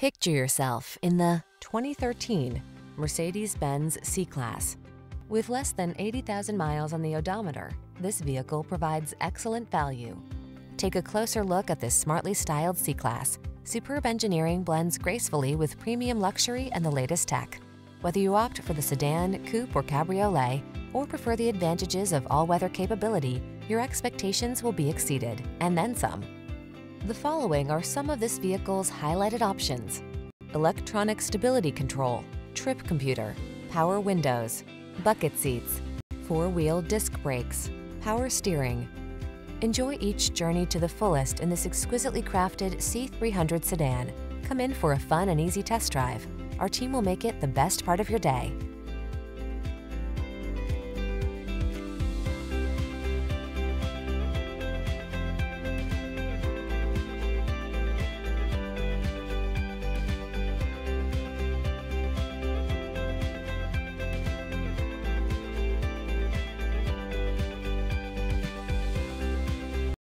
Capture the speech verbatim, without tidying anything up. Picture yourself in the twenty thirteen Mercedes-Benz C-Class. With less than eighty thousand miles on the odometer, this vehicle provides excellent value. Take a closer look at this smartly styled C-Class. Superb engineering blends gracefully with premium luxury and the latest tech. Whether you opt for the sedan, coupe, or cabriolet, or prefer the advantages of all-weather capability, your expectations will be exceeded, and then some. The following are some of this vehicle's highlighted options: electronic stability control, trip computer, power windows, bucket seats, four-wheel disc brakes, power steering. Enjoy each journey to the fullest in this exquisitely crafted C three hundred sedan. Come in for a fun and easy test drive. Our team will make it the best part of your day.